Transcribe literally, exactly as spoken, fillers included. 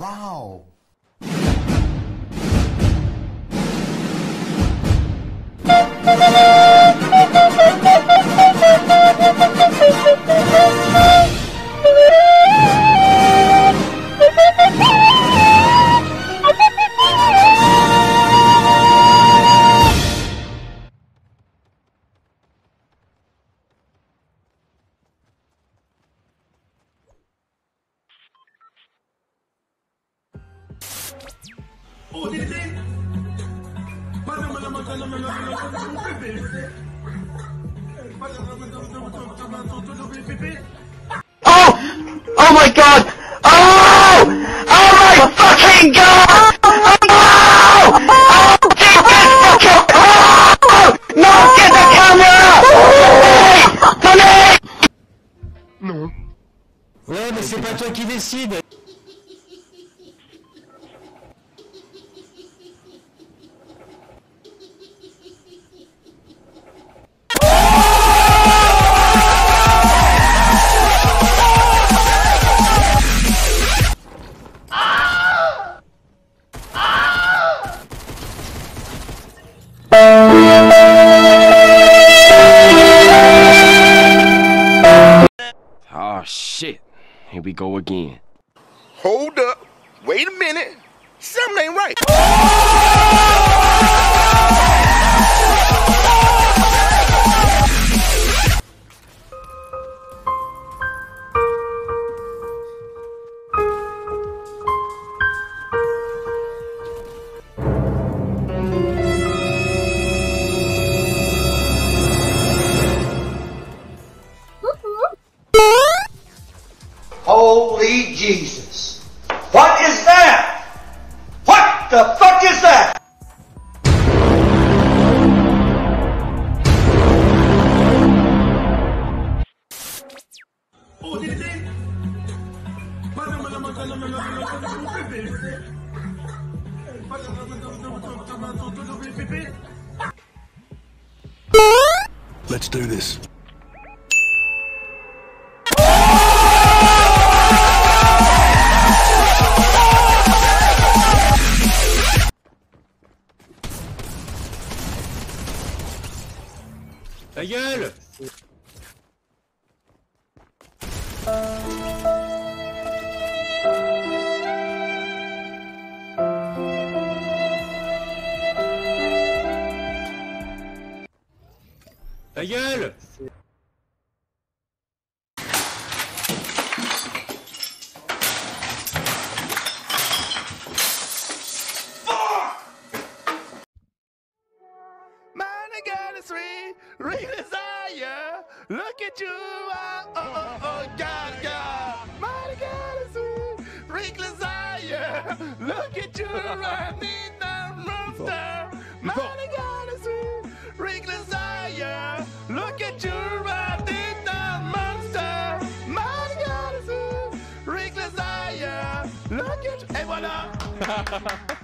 Wow! Oh my god! Oh! Oh my fucking god! Oh! Oh! Get this fucking! Oh! No! Get the camera! Tenez! Non. Ouais, mais c'est pas toi qui décide. Here we go again. Hold up. Wait a minute. Something ain't right. Holy Jesus. What is that? What the fuck is that? Let's do this. Ta gueule! Ta gueule! Desire, look at you, oh, oh, oh, God, God, mighty God is sweet, freak desire, look at you, I need that room, sir, mighty God is sweet, freak desire, look at you, I need that monster, mighty God is sweet, freak desire, look at you, et voilà.